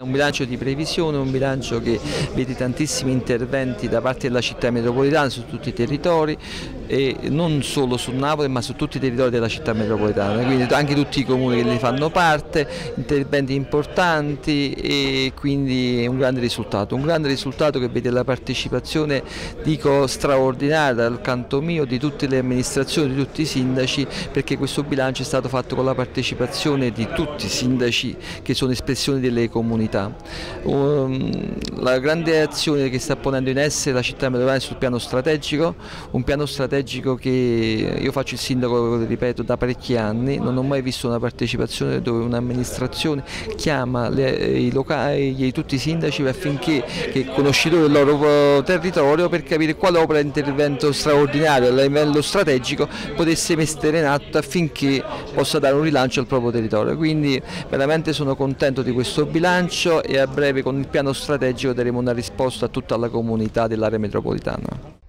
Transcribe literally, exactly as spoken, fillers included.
Un bilancio di previsione, un bilancio che vede tantissimi interventi da parte della città metropolitana su tutti i territori e non solo su Napoli ma su tutti i territori della città metropolitana, quindi anche tutti i comuni che ne fanno parte, interventi importanti e quindi un grande risultato, un grande risultato che vede la partecipazione, dico, straordinaria dal canto mio, di tutte le amministrazioni, di tutti i sindaci, perché questo bilancio è stato fatto con la partecipazione di tutti i sindaci che sono espressione delle comunità. La grande azione che sta ponendo in essere la città metropolitana sul piano strategico, un piano strategico che io faccio il sindaco, ripeto, da parecchi anni, non ho mai visto una partecipazione dove un'amministrazione chiama le, i locali, tutti i sindaci affinché che conoscitore del loro territorio per capire quale opera di intervento straordinario a livello strategico potesse mettere in atto affinché possa dare un rilancio al proprio territorio. Quindi veramente sono contento di questo bilancio e a breve con il piano strategico daremo una risposta a tutta la comunità dell'area metropolitana.